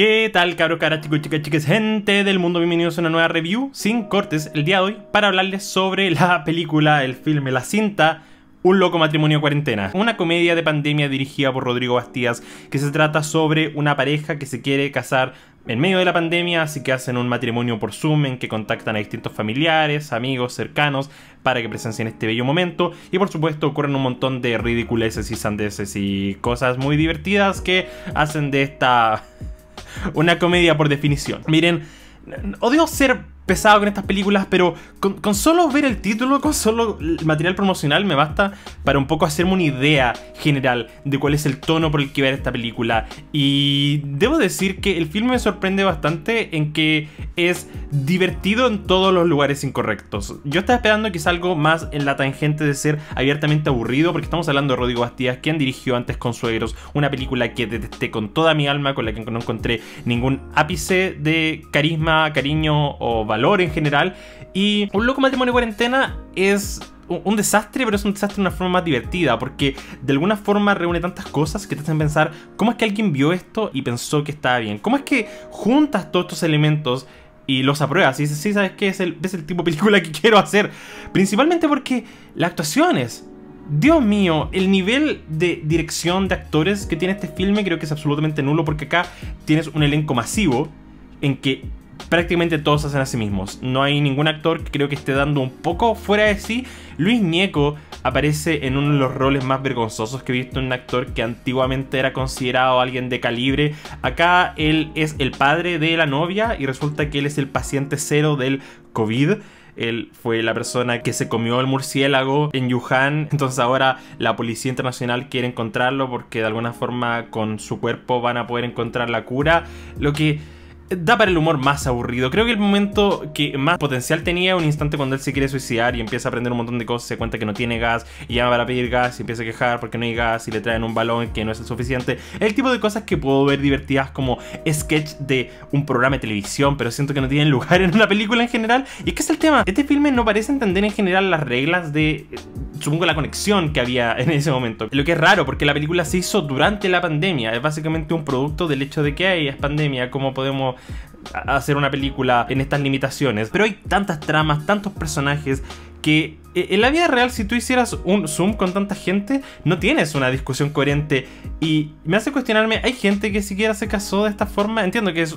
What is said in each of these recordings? ¿Qué tal, cabros, caras, chicos, chicas, chiques, gente del mundo? Bienvenidos a una nueva review sin cortes el día de hoy para hablarles sobre la película, el filme, la cinta Un Loco Matrimonio en Cuarentena, una comedia de pandemia dirigida por Rodrigo Bastías que se trata sobre una pareja que se quiere casar en medio de la pandemia, así que hacen un matrimonio por Zoom en que contactan a distintos familiares, amigos, cercanos para que presencien este bello momento y por supuesto ocurren un montón de ridiculeces y sandeces y cosas muy divertidas que hacen de esta una comedia por definición. Miren, odio ser pesado con estas películas, pero con solo ver el título, con solo el material promocional me basta para un poco hacerme una idea general de cuál es el tono por el que ver esta película. Y debo decir que el filme me sorprende bastante en que es divertido en todos los lugares incorrectos. Yo estaba esperando quizá algo más en la tangente de ser abiertamente aburrido, porque estamos hablando de Rodrigo Bastías, quien dirigió antes Consuegros, una película que detesté con toda mi alma, con la que no encontré ningún ápice de carisma, cariño o valor en general. Y Un Loco Matrimonio en Cuarentena es un desastre, pero es un desastre de una forma más divertida, porque de alguna forma reúne tantas cosas que te hacen pensar cómo es que alguien vio esto y pensó que estaba bien, cómo es que juntas todos estos elementos y los apruebas y dices, sí, ¿sabes qué? Es el tipo de película que quiero hacer. Principalmente porque las actuaciones, Dios mío, el nivel de dirección de actores que tiene este filme creo que es absolutamente nulo, porque acá tienes un elenco masivo en que prácticamente todos hacen a sí mismos. No hay ningún actor que creo que esté dando un poco fuera de sí. Luis Ñeco aparece en uno de los roles más vergonzosos que he visto en un actor que antiguamente era considerado alguien de calibre. Acá él es el padre de la novia y resulta que él es el paciente cero del COVID. Él fue la persona que se comió el murciélago en Wuhan. Entonces ahora la policía internacional quiere encontrarlo porque de alguna forma con su cuerpo van a poder encontrar la cura. Lo que da para el humor más aburrido. Creo que el momento que más potencial tenía, un instante cuando él se quiere suicidar y empieza a aprender un montón de cosas, se cuenta que no tiene gas y llama para pedir gas y empieza a quejar porque no hay gas y le traen un balón que no es el suficiente. El tipo de cosas que puedo ver divertidas como sketch de un programa de televisión, pero siento que no tienen lugar en una película en general. Y es que es el tema, este filme no parece entender en general las reglas de, supongo, la conexión que había en ese momento. Lo que es raro, porque la película se hizo durante la pandemia. Es básicamente un producto del hecho de que hay pandemia, cómo podemos hacer una película en estas limitaciones. Pero hay tantas tramas, tantos personajes, que en la vida real, si tú hicieras un Zoom con tanta gente, no tienes una discusión coherente. Y me hace cuestionarme, ¿hay gente que siquiera se casó de esta forma? Entiendo que es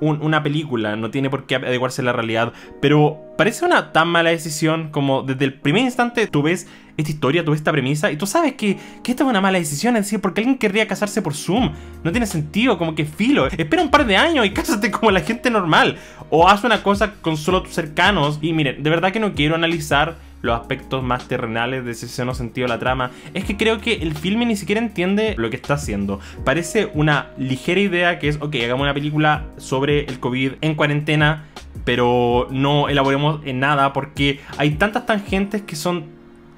una película, no tiene por qué adecuarse a la realidad, pero parece una tan mala decisión como desde el primer instante tú ves esta historia, tú ves esta premisa y tú sabes que esta es una mala decisión. Es decir, porque alguien querría casarse por Zoom, no tiene sentido, como que filo, espera un par de años y cásate como la gente normal, o haz una cosa con solo tus cercanos. Y miren, de verdad que no quiero analizar los aspectos más terrenales de si se no sentido la trama. Es que creo que el filme ni siquiera entiende lo que está haciendo. Parece una ligera idea que es, ok, hagamos una película sobre el COVID en cuarentena, pero no elaboremos en nada porque hay tantas tangentes que son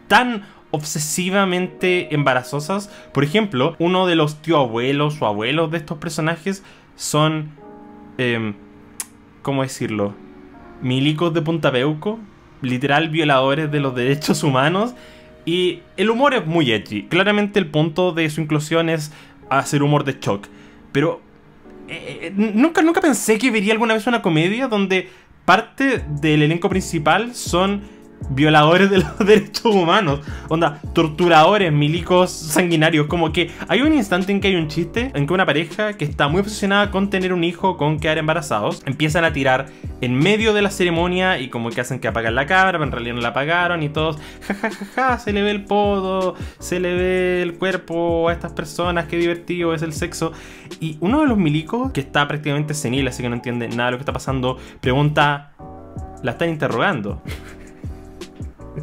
tan obsesivamente embarazosas. Por ejemplo, uno de los tío abuelos o abuelos de estos personajes son, ¿cómo decirlo? Milicos de Puntapeuco, literal violadores de los derechos humanos, y el humor es muy edgy. Claramente el punto de su inclusión es hacer humor de shock, pero nunca pensé que vería alguna vez una comedia donde parte del elenco principal son violadores de los derechos humanos, onda, torturadores, milicos sanguinarios. Como que hay un instante en que hay un chiste en que una pareja que está muy obsesionada con tener un hijo, con quedar embarazados, empiezan a tirar en medio de la ceremonia y como que hacen que apagan la cámara, pero en realidad no la apagaron y todos jajajaja, se le ve el podo, se le ve el cuerpo a estas personas, qué divertido es el sexo. Y uno de los milicos, que está prácticamente senil, así que no entiende nada de lo que está pasando, pregunta, ¿la están interrogando?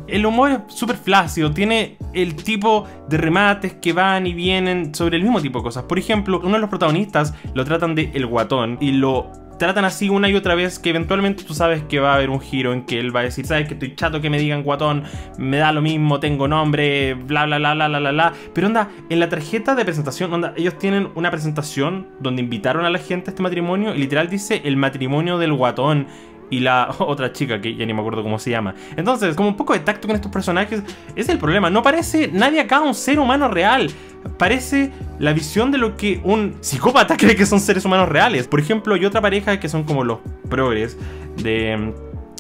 El humor es súper flácido, tiene el tipo de remates que van y vienen sobre el mismo tipo de cosas. Por ejemplo, uno de los protagonistas lo tratan de el guatón y lo tratan así una y otra vez que eventualmente tú sabes que va a haber un giro en que él va a decir, sabes que estoy chato que me digan guatón, me da lo mismo, tengo nombre, bla bla bla bla bla bla bla. Pero onda, en la tarjeta de presentación, onda, ellos tienen una presentación donde invitaron a la gente a este matrimonio y literal dice el matrimonio del guatón y la otra chica que ya ni me acuerdo cómo se llama. Entonces, como un poco de tacto con estos personajes es el problema. No parece nadie acá un ser humano real. parece la visión de lo que un psicópata cree que son seres humanos reales. Por ejemplo, hay otra pareja que son como los progres de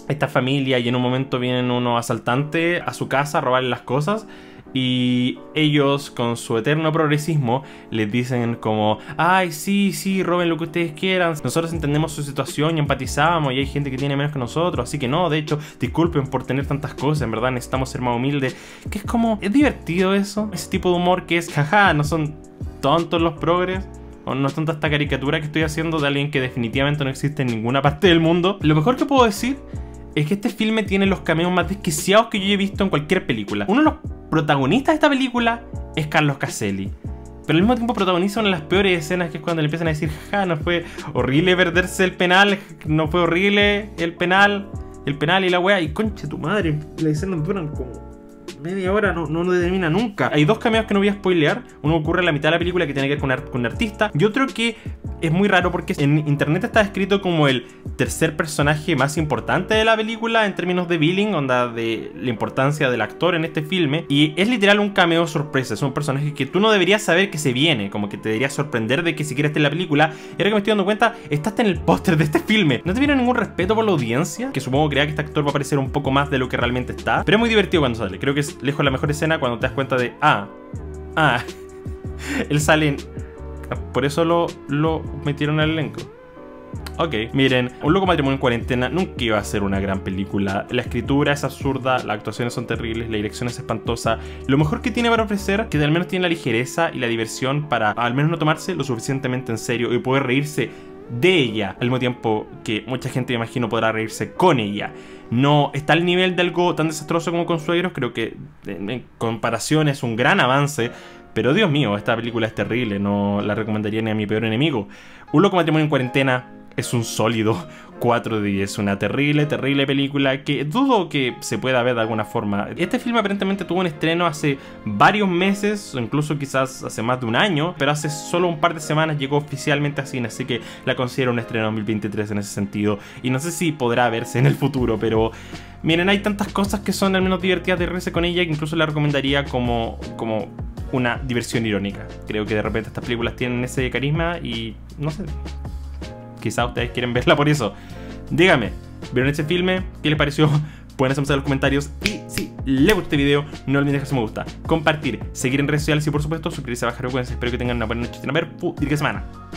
esta familia, y en un momento vienen unos asaltantes a su casa a robarle las cosas. Y ellos, con su eterno progresismo, les dicen como: ay, sí, roben lo que ustedes quieran, nosotros entendemos su situación y empatizamos, y hay gente que tiene menos que nosotros, así que no, de hecho, disculpen por tener tantas cosas, en verdad necesitamos ser más humildes. Que es como, es divertido eso, ese tipo de humor que es, jaja, no son tontos los progres. No es tanta esta caricatura que estoy haciendo de alguien que definitivamente no existe en ninguna parte del mundo. Lo mejor que puedo decir es que este filme tiene los cameos más desquiciados que yo he visto en cualquier película. Uno de los protagonista de esta película es Carlos Caselli, pero al mismo tiempo protagoniza una de las peores escenas, que es cuando le empiezan a decir: ja, no fue horrible perderse el penal, no fue horrible el penal y la wea, y concha tu madre, la escena duran como media hora, no termina nunca. Hay dos cameos que no voy a spoilear, uno ocurre en la mitad de la película que tiene que ver con un artista, y otro que es muy raro porque en internet está descrito como el tercer personaje más importante de la película en términos de billing, onda de la importancia del actor en este filme, y es literal un cameo sorpresa. Es un personaje que tú no deberías saber que se viene, como que te deberías sorprender de que siquiera esté en la película, y ahora que me estoy dando cuenta, estás en el póster de este filme. No te viene ningún respeto por la audiencia, que supongo crea que este actor va a aparecer un poco más de lo que realmente está, pero es muy divertido cuando sale. Creo que es lejos la mejor escena cuando te das cuenta de él sale en... Por eso lo metieron al elenco. Ok, miren, Un Loco Matrimonio en Cuarentena nunca iba a ser una gran película. La escritura es absurda, las actuaciones son terribles, la dirección es espantosa. Lo mejor que tiene para ofrecer, que al menos tiene la ligereza y la diversión para al menos no tomarse lo suficientemente en serio y poder reírse de ella, al mismo tiempo que mucha gente, me imagino, podrá reírse con ella. No está al nivel de algo tan desastroso como Consuegros. Creo que en comparación es un gran avance, pero Dios mío, esta película es terrible, no la recomendaría ni a mi peor enemigo. Un Loco Matrimonio en Cuarentena es un sólido 4 de 10, una terrible, terrible película que dudo que se pueda ver de alguna forma. Este filme aparentemente tuvo un estreno hace varios meses, o incluso quizás hace más de un año, pero hace solo un par de semanas llegó oficialmente a cine, así que la considero un estreno 2023 en ese sentido, y no sé si podrá verse en el futuro, pero... miren, hay tantas cosas que son al menos divertidas de reírse con ella que incluso la recomendaría como una diversión irónica. Creo que de repente estas películas tienen ese carisma y... no sé... quizá ustedes quieren verla por eso. Díganme, ¿vieron este filme? ¿Qué les pareció? Pueden hacernos en los comentarios. Y si les gustó este video, no olviden dejar su me gusta, compartir, seguir en redes sociales y por supuesto suscribirse a Baja Frecuencia. Espero que tengan una buena noche y una buena semana.